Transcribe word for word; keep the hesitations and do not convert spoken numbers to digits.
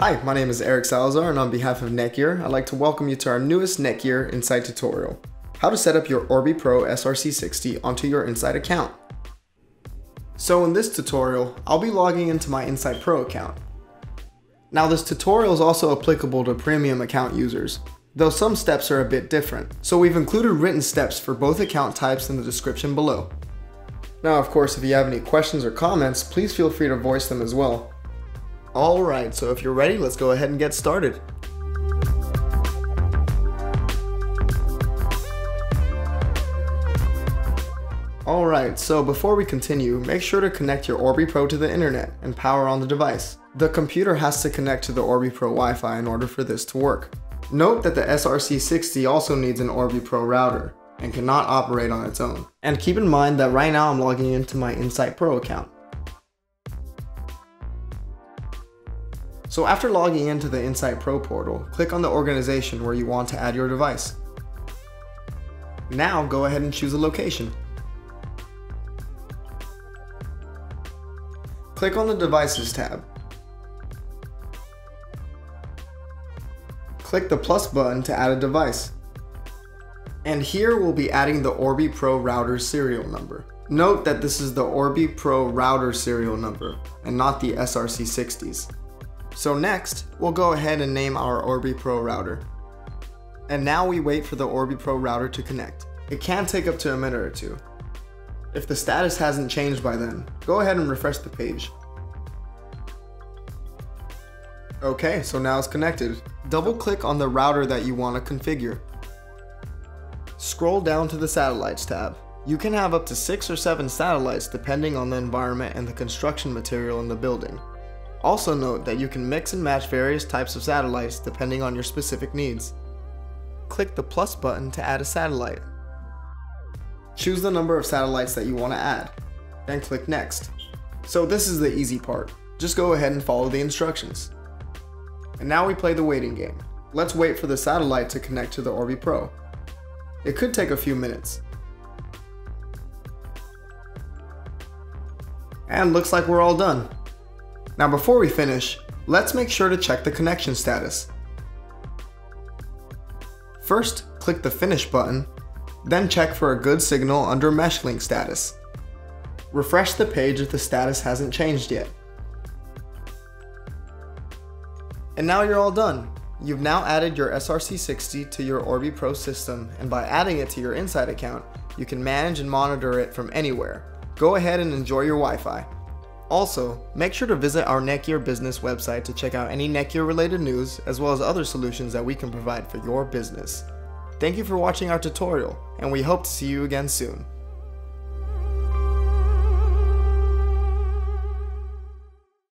Hi, my name is Eric Salazar, and on behalf of Netgear, I'd like to welcome you to our newest Netgear Insight tutorial, how to set up your Orbi Pro S R C sixty onto your Insight account. So in this tutorial, I'll be logging into my Insight Pro account. Now this tutorial is also applicable to premium account users, though some steps are a bit different. So we've included written steps for both account types in the description below. Now of course, if you have any questions or comments, please feel free to voice them as well. Alright, so if you're ready, let's go ahead and get started. Alright, so before we continue, make sure to connect your Orbi Pro to the internet and power on the device. The computer has to connect to the Orbi Pro Wi-Fi in order for this to work. Note that the S R C sixty also needs an Orbi Pro router and cannot operate on its own. And keep in mind that right now I'm logging into my Insight Pro account. So after logging into the Insight Pro portal, click on the organization where you want to add your device. Now go ahead and choose a location. Click on the Devices tab. Click the plus button to add a device. And here we'll be adding the Orbi Pro router serial number. Note that this is the Orbi Pro router serial number and not the S R C sixties. So next, we'll go ahead and name our Orbi Pro router. And now we wait for the Orbi Pro router to connect. It can take up to a minute or two. If the status hasn't changed by then, go ahead and refresh the page. Okay, so now it's connected. Double click on the router that you want to configure. Scroll down to the Satellites tab. You can have up to six or seven satellites depending on the environment and the construction material in the building. Also note that you can mix and match various types of satellites depending on your specific needs. Click the plus button to add a satellite. Choose the number of satellites that you want to add, then click next. So this is the easy part. Just go ahead and follow the instructions. And now we play the waiting game. Let's wait for the satellite to connect to the Orbi Pro. It could take a few minutes. And looks like we're all done. Now before we finish, let's make sure to check the connection status. First, click the Finish button, then check for a good signal under Mesh Link status. Refresh the page if the status hasn't changed yet. And now you're all done. You've now added your S R C sixty to your Orbi Pro system, and by adding it to your Insight account, you can manage and monitor it from anywhere. Go ahead and enjoy your Wi-Fi. Also, make sure to visit our Netgear Business website to check out any Netgear related news as well as other solutions that we can provide for your business. Thank you for watching our tutorial, and we hope to see you again soon.